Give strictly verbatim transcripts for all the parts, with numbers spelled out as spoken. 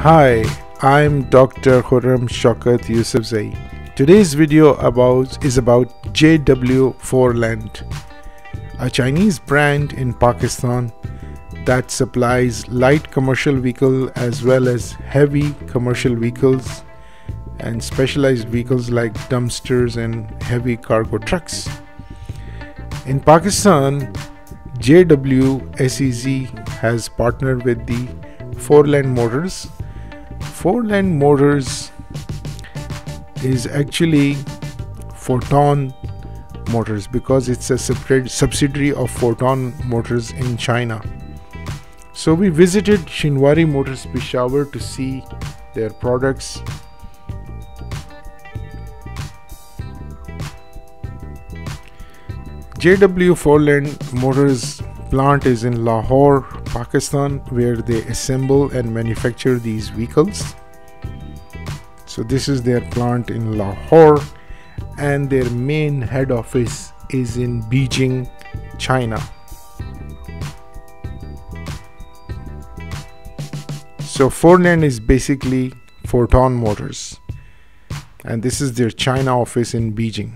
Hi, I'm Doctor Khurram Shaukat Yusufzai. Today's video about is about J W Forland, a Chinese brand in Pakistan that supplies light commercial vehicle as well as heavy commercial vehicles and specialized vehicles like dumpsters and heavy cargo trucks. In Pakistan, J W S E Z has partnered with the Forland Motors. Forland Motors is actually Foton Motors because it's a subsidiary of Foton Motors in China. So we visited Shinwari Motors Peshawar to see their products. J W Forland Motors plant is in Lahore, Pakistan, where they assemble and manufacture these vehicles. So this is their plant in Lahore, and their main head office is in Beijing, China. So Forland is basically Foton Motors, and this is their China office in Beijing.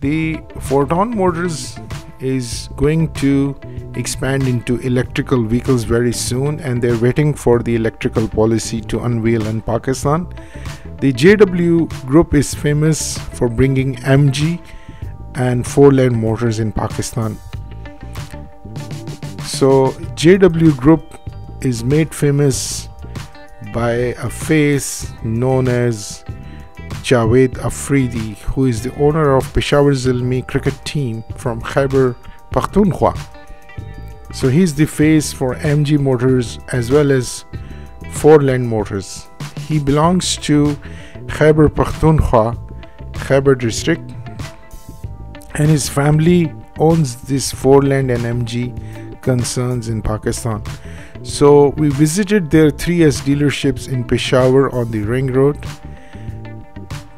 The Foton Motors is going to expand into electrical vehicles very soon, and they're waiting for the electrical policy to unveil in Pakistan. The J W group is famous for bringing M G and Forland Motors in Pakistan. So J W group is made famous by a face known as Javed Afridi, who is the owner of Peshawar Zalmi cricket team from Khyber Pakhtunkhwa. So he's the face for M G Motors as well as Forland Motors. He belongs to Khyber Pakhtunkhwa, Khyber district, and his family owns this Forland and M G concerns in Pakistan. So we visited their three S dealerships in Peshawar on the Ring Road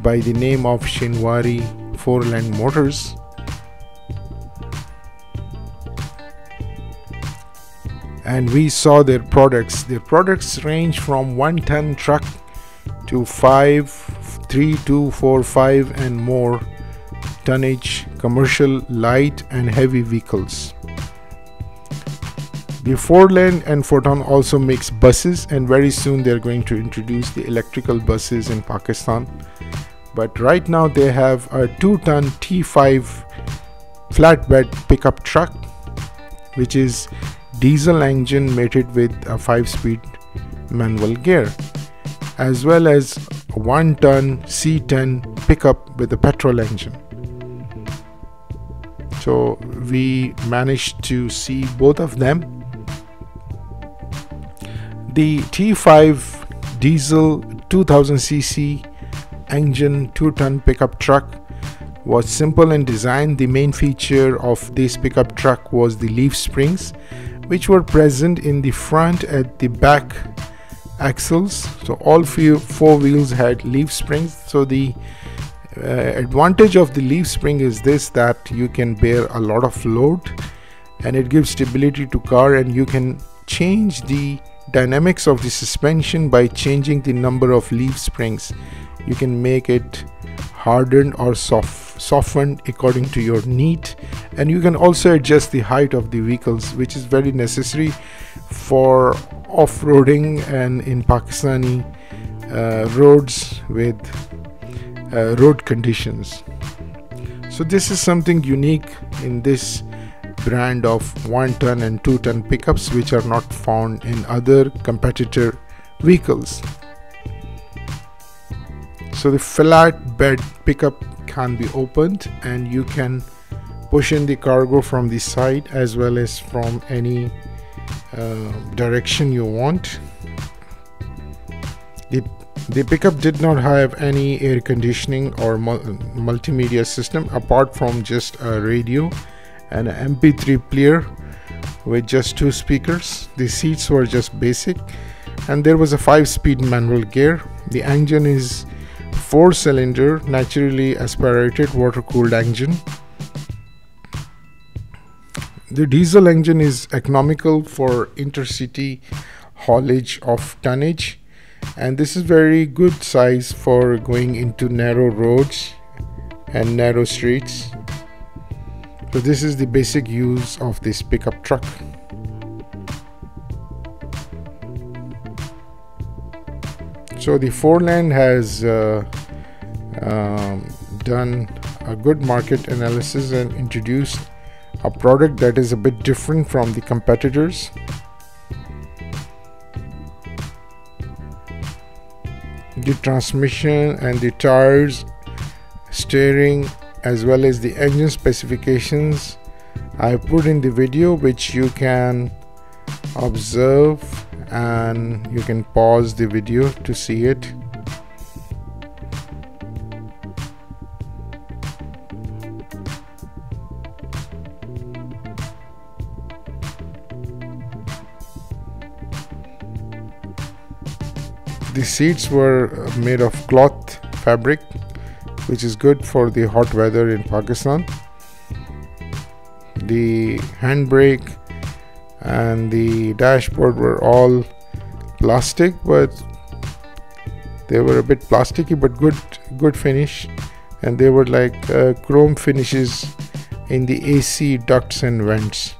by the name of Shinwari Forland Motors. And we saw their products. Their products range from one ton truck to five, three, two, four, five and more tonnage commercial, light and heavy vehicles. The Forland and Foton also makes buses, and very soon they're going to introduce the electrical buses in Pakistan. But right now they have a two ton T five flatbed pickup truck, which is diesel engine mated with a five speed manual gear, as well as a one ton C ten pickup with a petrol engine. So we managed to see both of them. The T five diesel two thousand C C engine two ton pickup truck was simple in design. The main feature of this pickup truck was the leaf springs, which were present in the front at the back axles. So all few, four wheels had leaf springs. So the uh, advantage of the leaf spring is this, that you can bear a lot of load and it gives stability to car, and you can change the dynamics of the suspension by changing the number of leaf springs. You can make it hardened or soft, softened according to your need, and you can also adjust the height of the vehicles, which is very necessary for off-roading and in Pakistani uh, roads with uh, road conditions. So this is something unique in this brand of one ton and two ton pickups, which are not found in other competitor vehicles. So the flat bed pickup can be opened and you can push in the cargo from the side as well as from any uh, direction you want. The, the pickup did not have any air conditioning or mul multimedia system apart from just a radio and an M P three player with just two speakers. The seats were just basic, and there was a five speed manual gear. The engine is four cylinder naturally aspirated water cooled engine. The diesel engine is economical for intercity haulage of tonnage, and this is very good size for going into narrow roads and narrow streets. So this is the basic use of this pickup truck. So the Forland has uh, uh, done a good market analysis and introduced a product that is a bit different from the competitors. The transmission and the tires, steering, as well as the engine specifications I put in the video, which you can observe, and you can pause the video to see it. The seats were made of cloth fabric, which is good for the hot weather in Pakistan. The handbrake and the dashboard were all plastic, but they were a bit plasticky, but good good finish, and they were like uh, chrome finishes in the A C ducts and vents.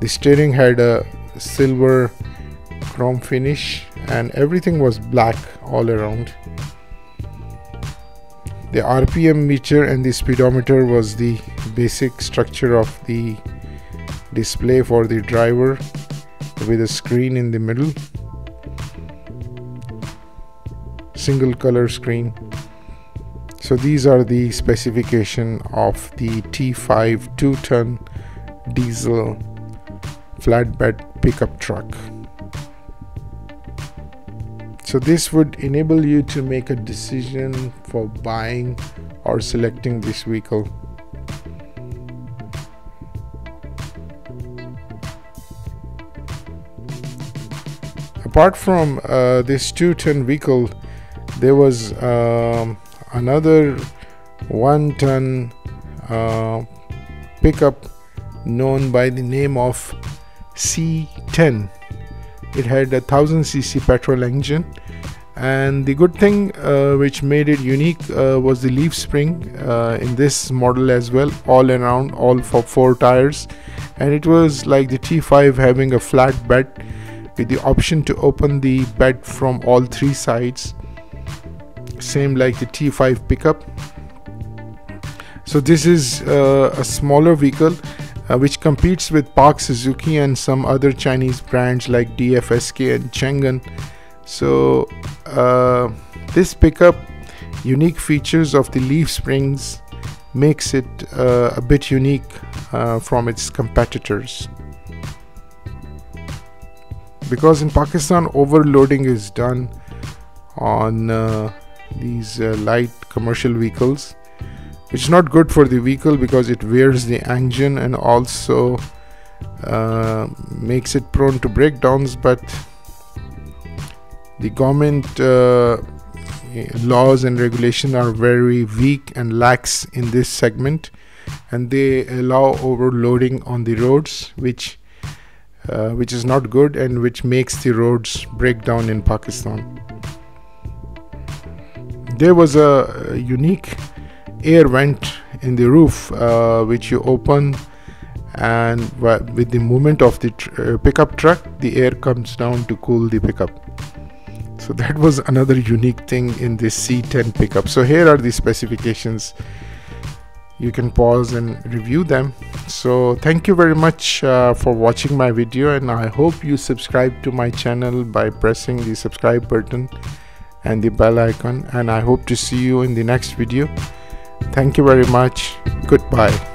The steering had a silver chrome finish, and everything was black all around. The R P M meter and the speedometer was the basic structure of the display for the driver, with a screen in the middle, single color screen. So these are the specification of the T five two ton diesel flatbed pickup truck. So this would enable you to make a decision for buying or selecting this vehicle. Apart from uh, this two ton vehicle, there was um, another one ton uh, pickup known by the name of C ten. It had a one thousand c c petrol engine, and the good thing uh, which made it unique uh, was the leaf spring uh, in this model as well, all around, all for four tires, and it was like the T five having a flat bed with the option to open the bed from all three sides, same like the T five pickup. So this is uh, a smaller vehicle Uh, which competes with Park Suzuki and some other Chinese brands like D F S K and Chang'an. So uh, this pickup unique features of the leaf springs makes it uh, a bit unique uh, from its competitors, because in Pakistan overloading is done on uh, these uh, light commercial vehicles. It's not good for the vehicle because it wears the engine and also uh, makes it prone to breakdowns, but the government uh, laws and regulations are very weak and lax in this segment, and they allow overloading on the roads, which uh, which is not good and which makes the roads break down in Pakistan. There was a unique air vent in the roof uh, which you open, and with the movement of the tr uh, pickup truck the air comes down to cool the pickup. So that was another unique thing in this C ten pickup. So here are the specifications, you can pause and review them. So thank you very much uh, for watching my video, and I hope you subscribe to my channel by pressing the subscribe button and the bell icon, and I hope to see you in the next video. Thank you very much. Goodbye.